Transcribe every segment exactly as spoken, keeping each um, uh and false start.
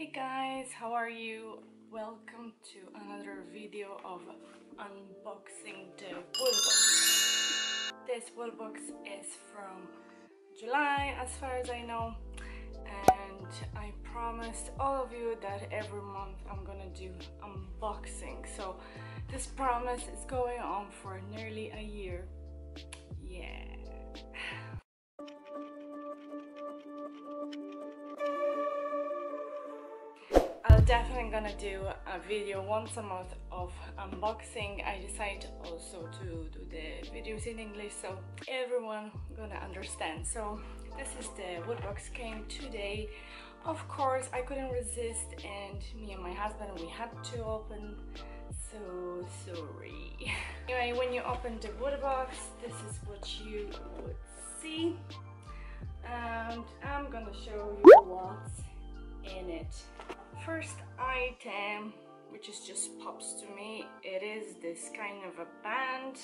Hey guys, how are you? Welcome to another video of unboxing the Wootbox. This Wootbox is from July as far as I know, and I promised all of you that every month I'm gonna do unboxing, so this promise is going on for nearly a year. Yeah. Definitely gonna do a video once a month of unboxing. I decided also to do the videos in English so everyone gonna understand. So this is the Wootbox came today. Of course I couldn't resist, and me and my husband, we had to open, so sorry. Anyway, when you open the Wootbox, this is what you would see, and I'm gonna show you what's in it. First item, which is just pops to me, it is this kind of a band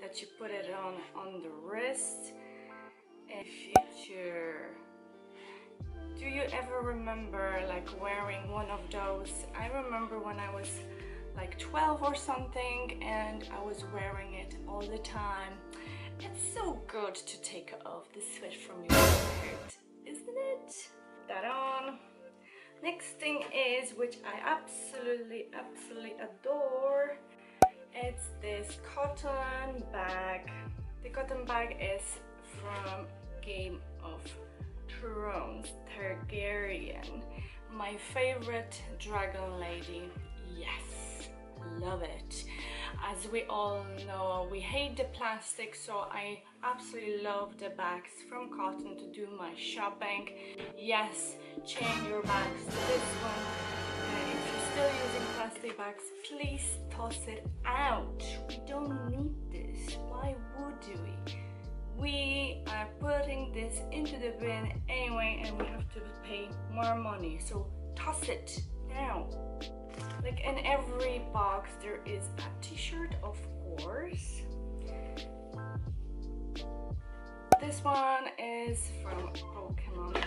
that you put it on on the wrist. In future, do you ever remember like wearing one of those? I remember when I was like twelve or something, and I was wearing it all the time. It's so good to take off the sweat from your shirt, isn't it? That on. Next thing is, which I absolutely, absolutely adore, it's this cotton bag. The cotton bag is from Game of Thrones, Targaryen. My favorite dragon lady. Yes, love it. As we all know, we hate the plastic, so I absolutely love the bags from cotton to do my shopping. Yes, change your bags to this one. Uh, if you're still using plastic bags, please toss it out. We don't need this. Why would we? We are putting this into the bin anyway, and we have to pay more money, so toss it now. Like in every box there is a t-shirt, of course. This one is from Pokemon.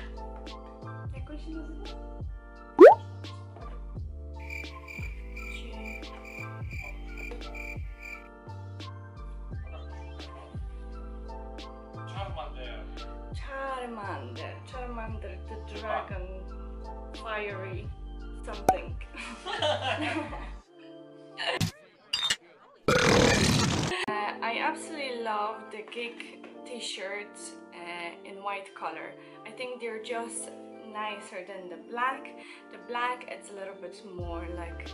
Charmander. Charmander. Charmander the dragon. Fiery something. uh, I absolutely love the geek t-shirts uh, in white color. I think they're just nicer than the black. The black, it's a little bit more like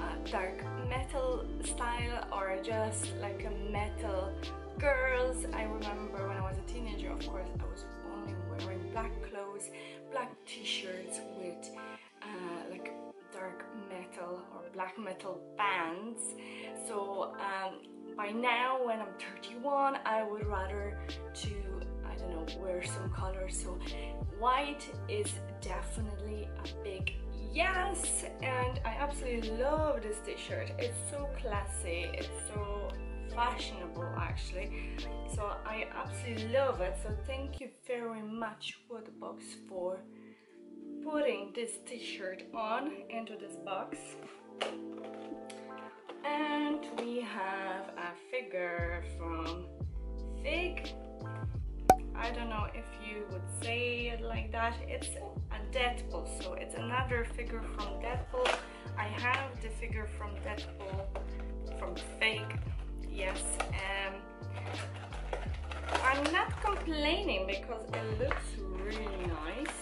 a dark metal style, or just like a metal girls. I remember when I was a teenager, of course, I was only wearing black clothes, black t-shirts with Uh, like dark metal or black metal bands. So um, by now, when I'm thirty-one, I would rather to, I don't know, wear some color. So white is definitely a big yes, and I absolutely love this t-shirt. It's so classy, it's so fashionable actually, so I absolutely love it. So thank you very much, Wootbox, for putting this t-shirt on into this box. And we have a figure from Fake. I don't know if you would say it like that. It's a Deadpool, so it's another figure from Deadpool. I have the figure from Deadpool from Fake, yes. um, I'm not complaining because it looks really nice.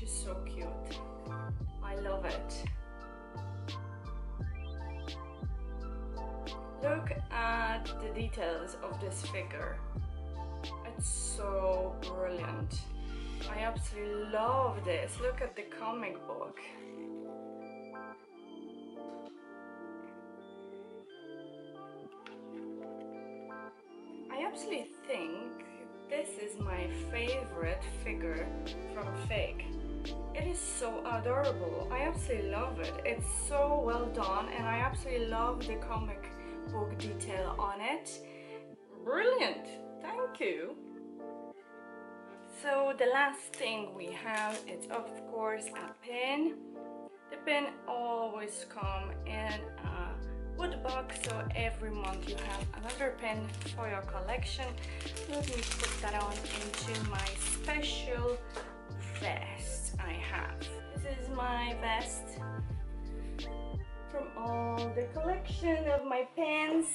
She's so cute. I love it. Look at the details of this figure. It's so brilliant. I absolutely love this. Look at the comic book. I absolutely think this is my favorite figure from Fake. It is so adorable. I absolutely love it. It's so well done, and I absolutely love the comic book detail on it. Brilliant, thank you. So the last thing we have is of course a pen. The pen always come in a wood box, so every month you have another pen for your collection. Let me put that on into my special vest I have. This is my vest from all the collection of my pens.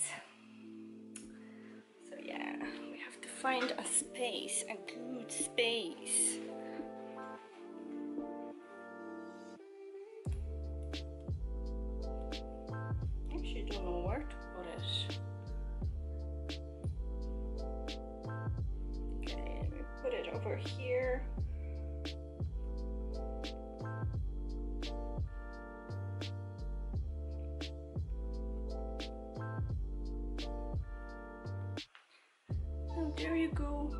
So yeah, we have to find a space, a good space. I actually don't know where to put it. Okay, let me put it over here. There you go,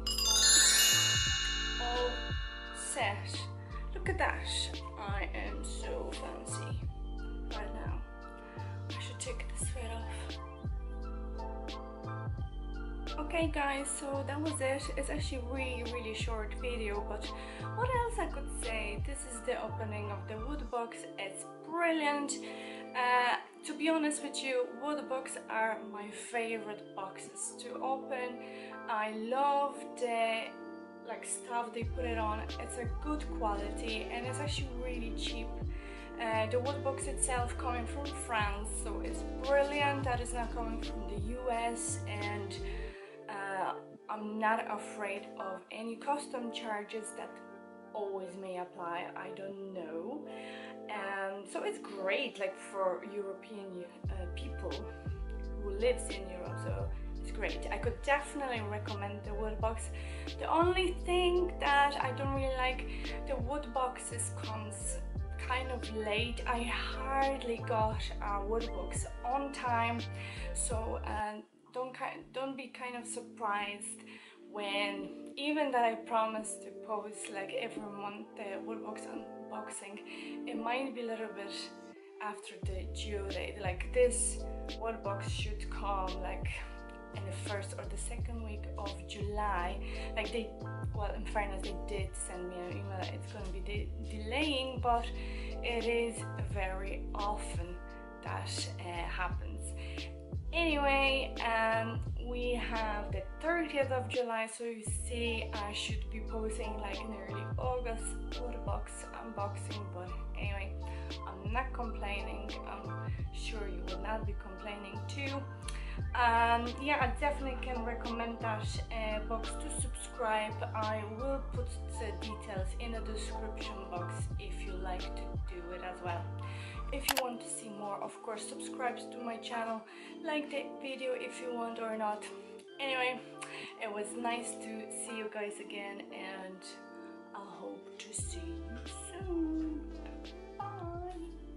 all set. Look at that, I am so fancy right now. I should take this sweat off. Okay guys, so that was it. It's actually really really short video, but what else I could say? This is the opening of the Wootbox. It's brilliant. Uh, to be honest with you, Wootbox are my favorite boxes to open. I love the like stuff they put it on. It's a good quality and it's actually really cheap. Uh, the Wootbox itself coming from France, so it's brilliant that it's not coming from the U S, and uh, I'm not afraid of any custom charges that always may apply, I don't know. Um, so it's great like for European uh, people who lives in Europe, so it's great. I could definitely recommend the Wootbox. The only thing that I don't really like, the Wootboxes comes kind of late. I hardly got a Wootbox on time, so uh, don't, don't be kind of surprised when, even that I promised to post like every month the Wootbox unboxing, it might be a little bit after the due date. Like this Wootbox should come like in the first or the second week of July. Like they, well, in fairness, they did send me an email that it's going to be de delaying, but it is very often that uh, happens. Anyway, um, we have the thirtieth of July, so you see I should be posting like in early August Wootbox unboxing, but anyway, I'm not complaining. I'm sure you will not be complaining too. Um, yeah, I definitely can recommend that uh, box to subscribe. I will put the details in the description box if you like to do it as well. If you want to see more, of course, subscribe to my channel, like the video if you want or not. Anyway, it was nice to see you guys again, and I hope to see you soon. Bye!